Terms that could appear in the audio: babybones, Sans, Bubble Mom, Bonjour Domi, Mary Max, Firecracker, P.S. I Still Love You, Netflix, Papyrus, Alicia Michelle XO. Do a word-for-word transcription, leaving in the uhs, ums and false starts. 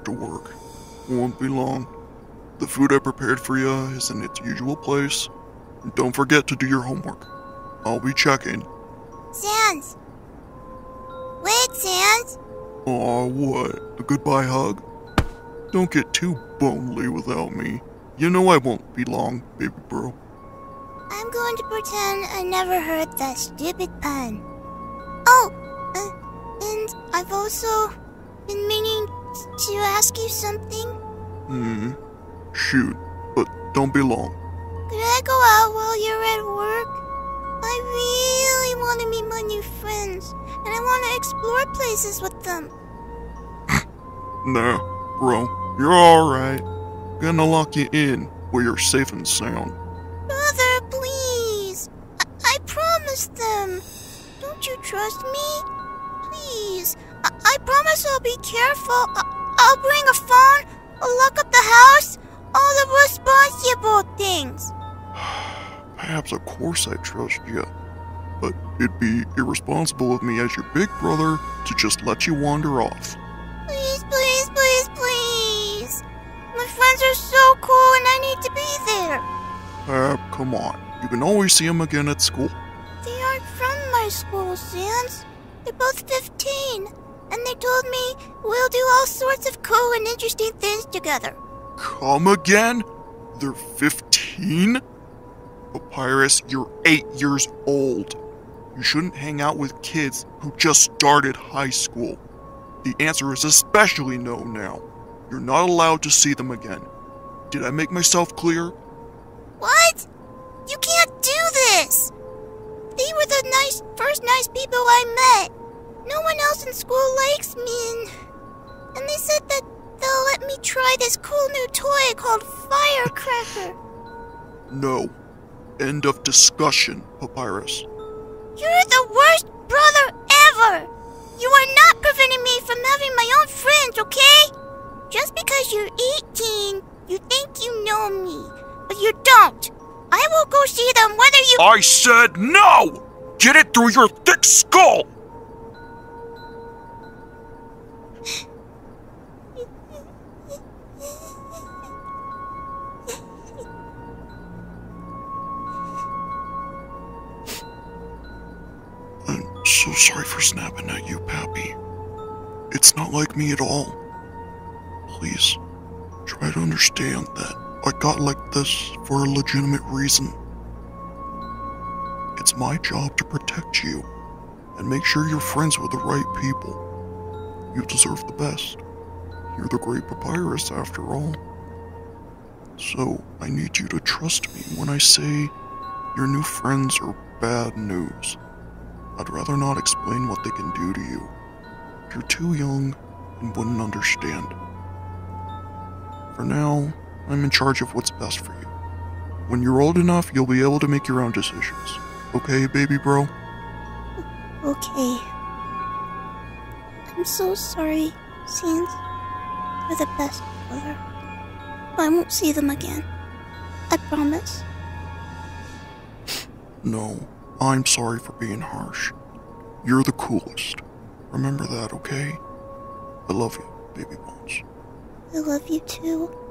rush to work. Won't be long. The food I prepared for you is in its usual place. And don't forget to do your homework. I'll be checking. Sans! Wait, Sans! Aw, what? A goodbye hug? Don't get too bonely without me. You know I won't be long, baby bro. I'm going to pretend I never heard that stupid pun. Oh, uh, and I've also been meaning to ask you something. Hmm. Shoot, but don't be long. Could I go out while you're at work? I really want to meet my new friends, and I want to explore places with them. Nah, bro, you're alright. Gonna lock you in where you're safe and sound. Brother, please. I, I promised them. Don't you trust me? Please. I, I promise I'll be careful. I, I'll bring a phone, I'll lock up the house, all the responsible things. Perhaps, of course, I trust you. But it'd be irresponsible of me as your big brother to just let you wander off. Please, please, please, please. My friends are so cool and I need to be there. Ah, uh, come on. You can always see them again at school. They aren't from my school, Sans. They're both fifteen. And they told me we'll do all sorts of cool and interesting things together. Come again? They're fifteen? Papyrus, you're eight years old. You shouldn't hang out with kids who just started high school. The answer is especially no now. You're not allowed to see them again. Did I make myself clear? What? You can't do this! They were the nice, first nice people I met. No one else in school likes me, and, and they said that they'll let me try this cool new toy called Firecracker. No. End of discussion, Papyrus. You're the worst brother ever! You are not preventing me from having my own friends, okay? Just because you're eighteen, you think you know me, but you don't. I will go see them whether you- I said no! Get it through your thick skull! So sorry for snapping at you, Pappy. It's not like me at all. Please, try to understand that I got like this for a legitimate reason. It's my job to protect you and make sure you're friends with the right people. You deserve the best. You're the great Papyrus after all. So I need you to trust me when I say your new friends are bad news. I'd rather not explain what they can do to you. You're too young and wouldn't understand. For now, I'm in charge of what's best for you. When you're old enough, you'll be able to make your own decisions. Okay, baby bro? Okay. I'm so sorry, Sans. You're the best brother. I won't see them again. I promise. No. I'm sorry for being harsh. You're the coolest. Remember that, okay? I love you, baby bones. I love you too.